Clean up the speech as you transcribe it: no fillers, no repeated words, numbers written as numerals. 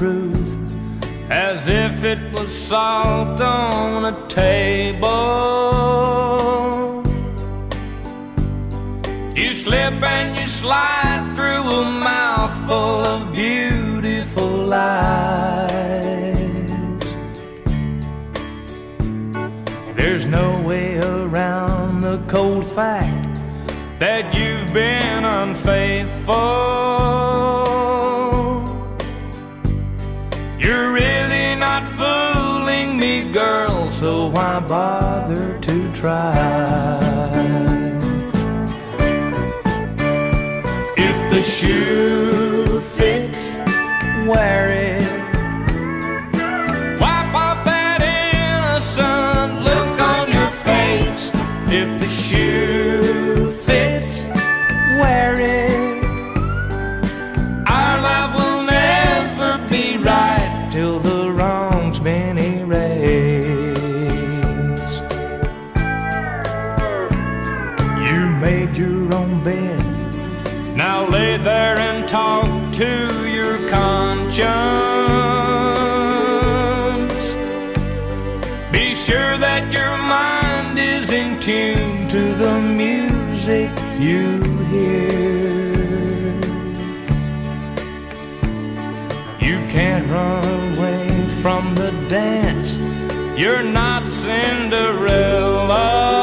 truth as if it was salt on a table. You slip and you slide through a mouthful of beautiful lies. There's no way around the cold fact that you've been unfaithful. You're really not fooling me, girl, so why bother to try? If the shoe fits, wear it. Wipe off that innocent look on your face. If the shoe talk to your conscience. Be sure that your mind is in tune to the music you hear. You can't run away from the dance. You're not Cinderella.